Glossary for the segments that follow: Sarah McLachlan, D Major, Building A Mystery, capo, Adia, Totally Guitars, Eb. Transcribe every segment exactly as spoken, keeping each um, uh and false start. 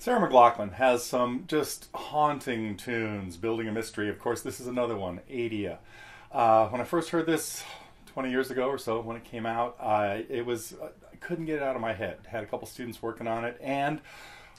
Sarah McLachlan has some just haunting tunes. Building a Mystery, of course, this is another one, Adia. Uh, when I first heard this twenty years ago or so, when it came out, uh, it was, I couldn't get it out of my head. Had a couple students working on it, and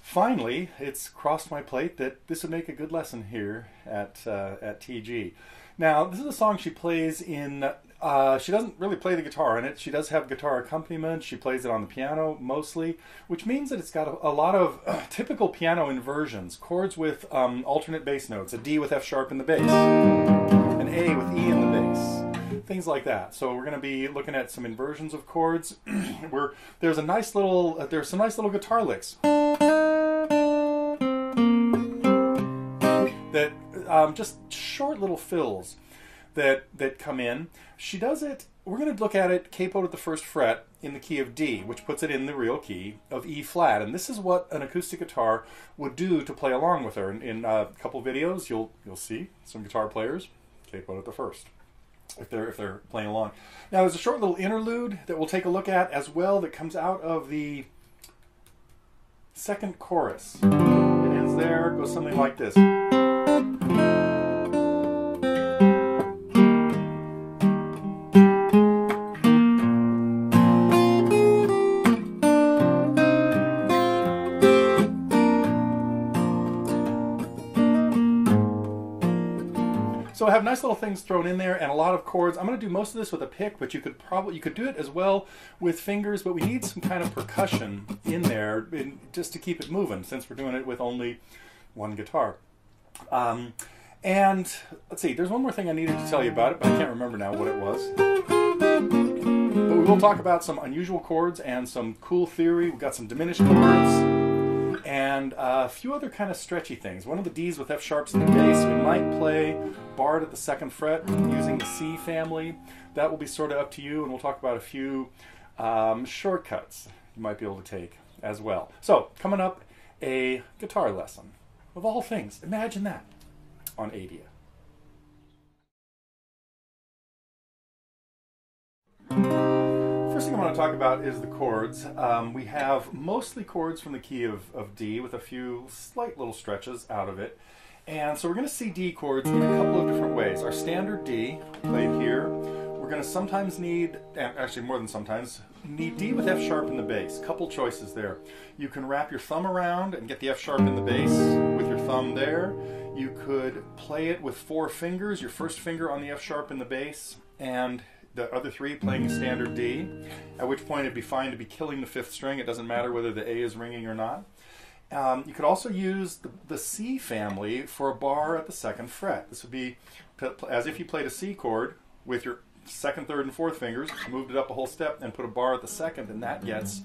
finally it's crossed my plate that this would make a good lesson here at, uh, at T G. Now, this is a song she plays in, uh, she doesn't really play the guitar in it. She does have guitar accompaniment. She plays it on the piano mostly, which means that it's got a, a lot of uh, typical piano inversions, chords with um, alternate bass notes, a D with F sharp in the bass, an A with E in the bass, things like that. So we're going to be looking at some inversions of chords. Where there's a nice little, uh, there's some nice little guitar licks that um, just short little fills that that come in. She does it, we're going to look at it capoed at the first fret in the key of D, which puts it in the real key of E flat, and this is what an acoustic guitar would do to play along with her. In, in a couple videos you'll you'll see some guitar players capoed at the first if they're if they're playing along. Now there's a short little interlude that we'll take a look at as well that comes out of the second chorus. It ends there, goes something like this. So I have nice little things thrown in there and a lot of chords. I'm going to do most of this with a pick, but you could probably you could do it as well with fingers, but we need some kind of percussion in there in, just to keep it moving, since we're doing it with only one guitar. Um, and let's see, there's one more thing I needed to tell you about it, but I can't remember now what it was. But we will talk about some unusual chords and some cool theory. We've got some diminished chords and a few other kind of stretchy things. One of the D's with F sharps in the bass, we might play barred at the second fret using the C family. That will be sort of up to you, and we'll talk about a few um, shortcuts you might be able to take as well. So, coming up, a guitar lesson. Of all things, imagine that, on Adia. First thing I want to talk about is the chords. Um, we have mostly chords from the key of, of D with a few slight little stretches out of it. And so we're going to see D chords in a couple of different ways. Our standard D, played here, we're going to sometimes need, actually more than sometimes, need D with F sharp in the bass. Couple choices there. You can wrap your thumb around and get the F sharp in the bass with your thumb there. You could play it with four fingers, your first finger on the F sharp in the bass, and the other three playing a standard D, at which point it'd be fine to be killing the fifth string. It doesn't matter whether the A is ringing or not. Um, you could also use the, the C family for a bar at the second fret. This would be as if you played a C chord with your second, third, and fourth fingers, moved it up a whole step, and put a bar at the second, and that gets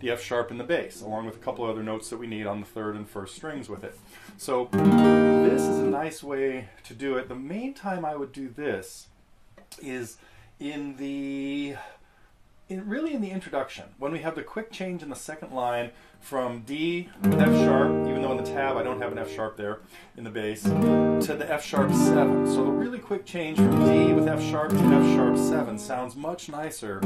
the F sharp in the bass, along with a couple other notes that we need on the third and first strings with it. So this is a nice way to do it. The main time I would do this is in the, in really in the introduction, when we have the quick change in the second line from D with F sharp, even though in the tab I don't have an F sharp there in the bass, to the F sharp seven. So the really quick change from D with F sharp to F sharp seven sounds much nicer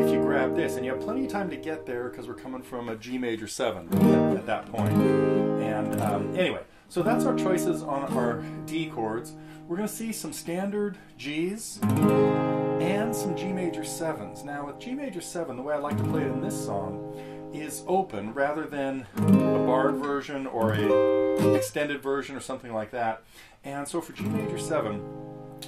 if you grab this, and you have plenty of time to get there because we're coming from a G major seven at, at that point. And um, anyway, so that's our choices on our D chords. We're going to see some standard G's and some G major sevens. Now with G major seven, the way I like to play it in this song is open rather than a barred version or a extended version or something like that. And so for G major seven,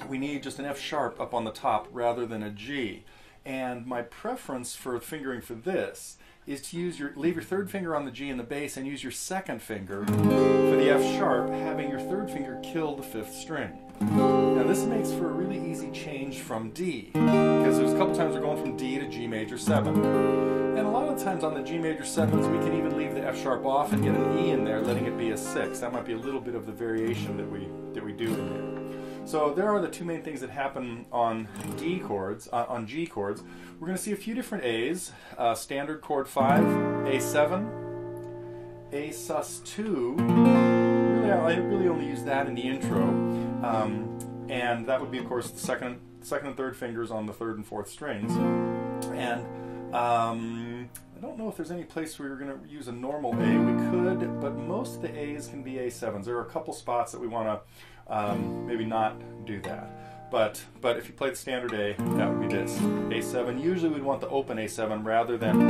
we need just an F sharp up on the top rather than a G. And my preference for fingering for this is to use your, leave your third finger on the G in the bass and use your second finger for the F sharp, having your third finger kill the fifth string. Now this makes for a really easy change from D, because there's a couple times we're going from D to G major seven. And a lot of times on the G major sevens we can even leave the F sharp off and get an E in there, letting it be a six. That might be a little bit of the variation that we, that we do in there. So there are the two main things that happen on D chords, uh, on G chords. We're going to see a few different A's, uh, standard chord five, A seven, A sus two, really yeah, I really only use that in the intro, um, and that would be, of course, the second, second and third fingers on the third and fourth strings. And um, I don't know if there's any place where you're going to use a normal A. We could, but most of the A's can be A sevens. There are a couple spots that we want to um, maybe not do that. But, but if you played standard A, that would be this, A seven. Usually we'd want the open A seven rather than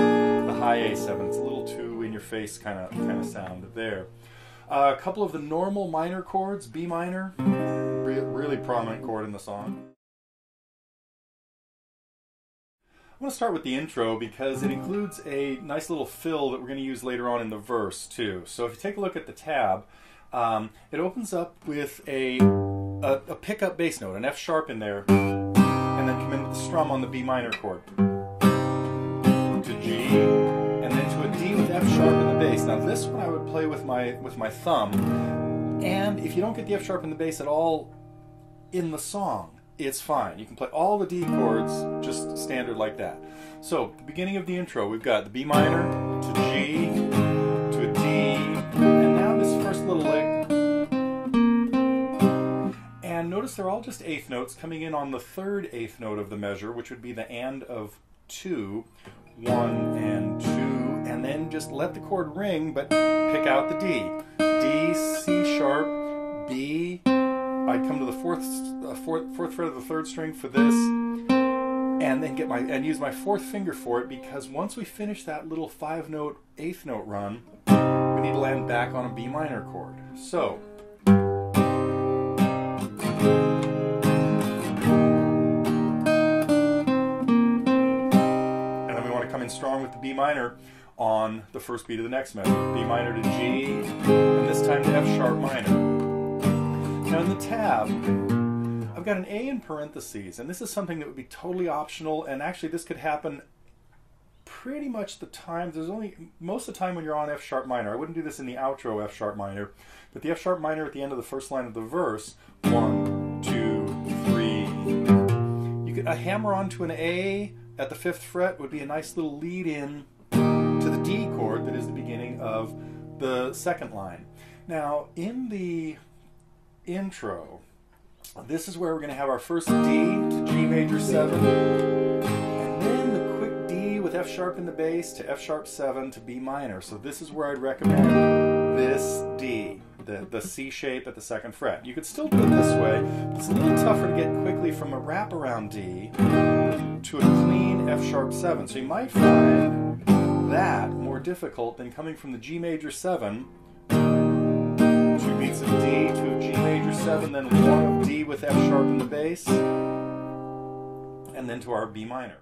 the high A seven. It's a little too in-your-face kind of kind of sound there. Uh, a couple of the normal minor chords, B minor, re really prominent chord in the song. I'm going to start with the intro because it includes a nice little fill that we're going to use later on in the verse too. So if you take a look at the tab, um, it opens up with a... A, a pickup bass note, an F sharp in there, and then come in with the strum on the B minor chord to G, and then to a D with F sharp in the bass. Now this one I would play with my with my thumb, and if you don't get the F sharp in the bass at all in the song, it's fine. You can play all the D chords just standard like that. So the beginning of the intro, we've got the B minor to G to a D, and now this first little lick. And notice they're all just eighth notes coming in on the third eighth note of the measure, which would be the and of two, one and two, and then just let the chord ring, but pick out the D. D, C sharp, B. I come to the fourth, uh, fourth, fourth fret of the third string for this, and then get my and use my fourth finger for it, because once we finish that little five note eighth note run, we need to land back on a B minor chord. So. Strong with the B minor on the first beat of the next measure. B minor to G, and this time to F sharp minor. Now in the tab, I've got an A in parentheses, and this is something that would be totally optional, and actually this could happen pretty much the time, there's only, most of the time when you're on F sharp minor. I wouldn't do this in the outro F sharp minor, but the F sharp minor at the end of the first line of the verse, one, two, three. You get a hammer on to an A, at the fifth fret would be a nice little lead in to the D chord that is the beginning of the second line. Now in the intro, this is where we're going to have our first D to G major seven, and then the quick D with F sharp in the bass to F sharp seven to B minor. So this is where I'd recommend this D, the, the C shape at the second fret. You could still do it this way, but it's a little tougher to get quickly from a wraparound D to a clean F sharp seven. So you might find that more difficult than coming from the G major seven, two beats of D to a G major seven, then one of D with F sharp in the bass, and then to our B minor.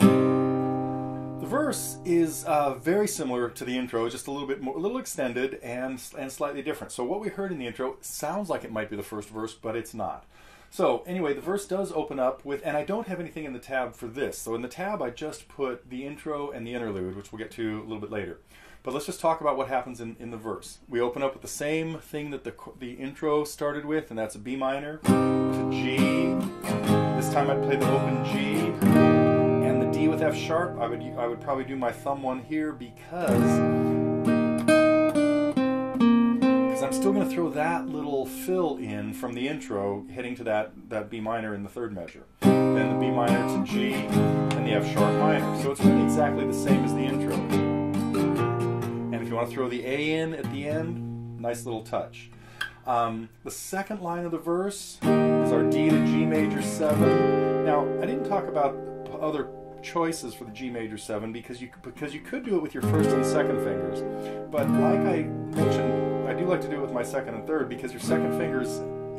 The verse is uh, very similar to the intro, just a little bit more, a little extended and, and slightly different. So what we heard in the intro sounds like it might be the first verse, but it's not. So anyway, the verse does open up with, and I don't have anything in the tab for this. So in the tab, I just put the intro and the interlude, which we'll get to a little bit later. But let's just talk about what happens in, in the verse. We open up with the same thing that the, the intro started with, and that's a B minor to G. This time I'd play the open G. And the D with F sharp, I would, I would probably do my thumb one here because... I'm still going to throw that little fill in from the intro, heading to that, that B minor in the third measure. Then the B minor to G, and the F sharp minor. So it's really exactly the same as the intro. And if you want to throw the A in at the end, nice little touch. Um, the second line of the verse is our D to G major seven. Now, I didn't talk about other choices for the G major seven because you because you could do it with your first and second fingers, but like I mentioned, I do like to do it with my second and third because your second fingers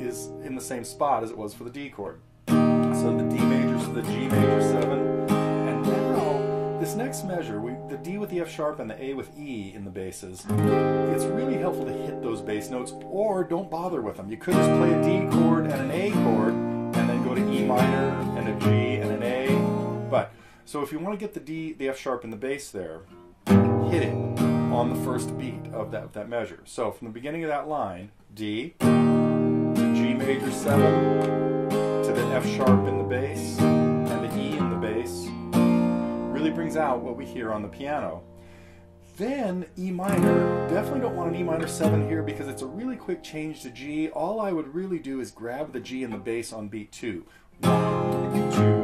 is in the same spot as it was for the D chord. So the D major to the G major seven, and now this next measure, we, the D with the F sharp and the A with E in the basses. It's really helpful to hit those bass notes, or don't bother with them. You could just play a D chord and an A chord, and then go to E minor and a G and an A, but. So if you want to get the D, the F sharp in the bass there, hit it on the first beat of that, that measure. So from the beginning of that line, D to G major seven to the F sharp in the bass and the E in the bass, really brings out what we hear on the piano. Then E minor, definitely don't want an E minor seven here because it's a really quick change to G. All I would really do is grab the G and the bass on beat two. One, two.